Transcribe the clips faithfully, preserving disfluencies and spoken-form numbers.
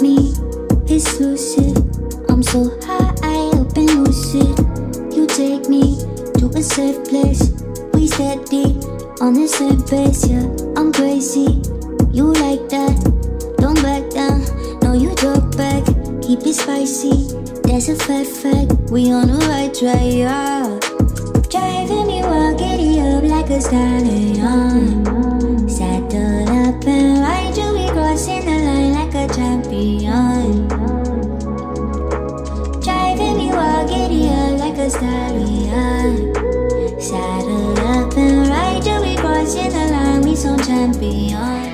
me, it's lucid. I'm so high, I up and lucid. You take me to a safe place. We steady on a safe base, yeah. I'm crazy, you like that. Don't back down, no you drop back. Keep it spicy, that's a fact fact. We on the right track, yeah. Driving me wild, giddy up like a stallion. Saddle up and ride you, we crossing the line like a champion. Driving me wild, giddy up like a stallion. Saddle up and ride you, we crossing the line, we some champion.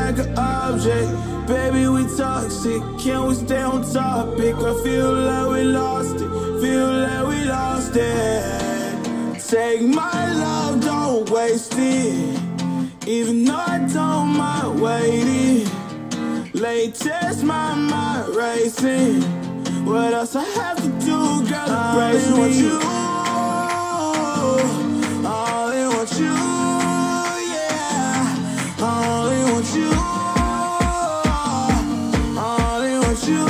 like an object. Baby, we toxic, can we stay on topic? I feel like we lost it, feel like we lost it. Take my love, don't waste it, even though I don't mind waiting. Latest, my mind racing. What else I have to do, girl, to brace me? Want you, I only want you, yeah. I only want you, I only want you.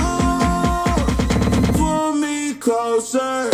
Pull me closer.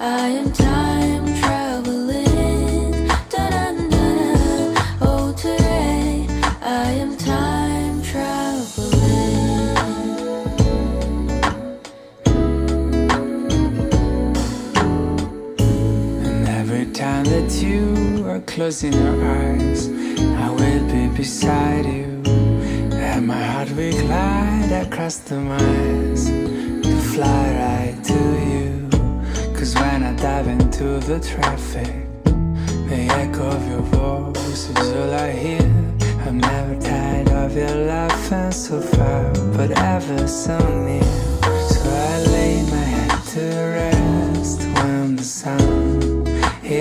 I am time traveling. time that you are closing your eyes, I will be beside you, and my heart will glide across the miles to fly right to you. 'Cause when I dive into the traffic, the echo of your voice is all I hear. I'm never tired of your laughing, so far but ever so near. So I lay my head to rest when the sun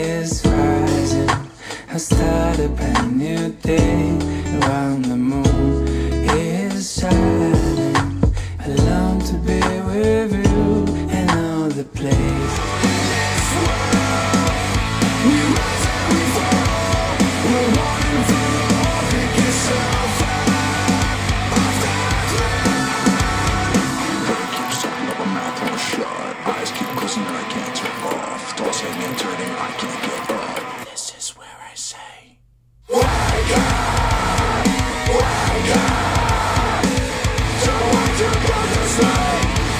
is rising. I start a brand new day when the moon is shining. I long to be with you in all the place. This world, we rise and we fall. We're wanting to take it so far off the ground. Head keeps turning up, my mouth won't shut. Eyes keep closing and I can't turn off. Dolls hanging and turning, I can't get up. This is where I say, wake up, wake up.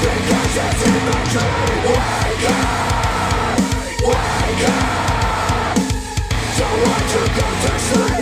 Because it's in my dream. Wake up, wake up. Don't want to go to sleep.